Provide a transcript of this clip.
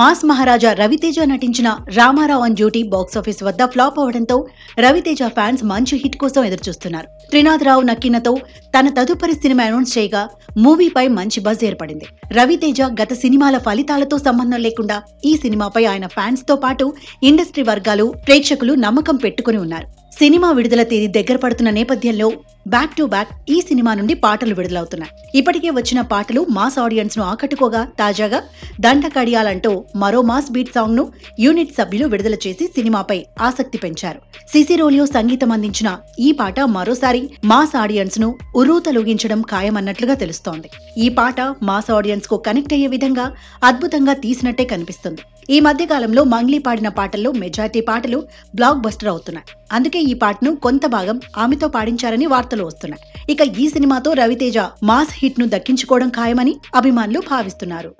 Mass Maharaja Ravi Teja నటించిన Ramarao and జ్యోటి box office వద్ద flop అవడంతో రవితేజ ఫ్యాన్స్ మంచి హిట్ కోసం ఎదురుచూస్తున్నారు. త్రినాథరావు నక్కినతో తన తదుపరి సినిమా అనౌన్స్ చేయగా మూవీపై మంచి బజ్ ఏర్పడింది. రవితేజ గత సినిమాల ఫలితాలతో సంబంధం లేకుండా ఈ సినిమాపై ఆయన ఫ్యాన్స్ తో పాటు ఇండస్ట్రీ వర్గాలు, ప్రేక్షకులు నమ్మకం పెట్టుకుని ఉన్నారు. సినిమా విడుదల తేదీ దగ్గర పడుతున్న నేపథ్యంలో బ్యాక్ టు బ్యాక్ ఈ సినిమా నుండి పాటలు విడుదలవుతున్నాయి. ఇప్పటికే వచ్చిన పాటలు మాస్ ఆడియన్స్ ను ఆకట్టుకోగా, తాజాగా దండకడియాలంటూ మరో మాస్ బీట్ సాంగ్ ను యూనిట్ సభ్యులు విడుదల చేసి సినిమాపై ఆసక్తి పెంచారు. సిసిరోలియో సంగీతం అందించిన ఈ పాట మరోసారి మాస్ ఆడియన్స్ ను ఉర్రూతలూగించడం ఖాయమన్నట్లుగా తెలుస్తోంది. ఈ పాట మాస్ ఆడియన్స్ కు కనెక్ట్ అయ్యే విధంగా అద్భుతంగా తీసినట్టే కనిపిస్తుంది. ఈ మధ్యకాలంలో మంగ్లీ పాడిన పాటల్లో మెజార్టీ పాటలు బ్లాక్ బస్టర్ అవుతున్నాయి. అందుకే ఈ పాటను కొంత భాగం ఆమెతో పాడించారని వార్తలు వస్తున్నాయి. ఇక ఈ సినిమాతో రవితేజ మాస్ హిట్ ను దక్కించుకోవడం ఖాయమని అభిమానులు భావిస్తున్నారు.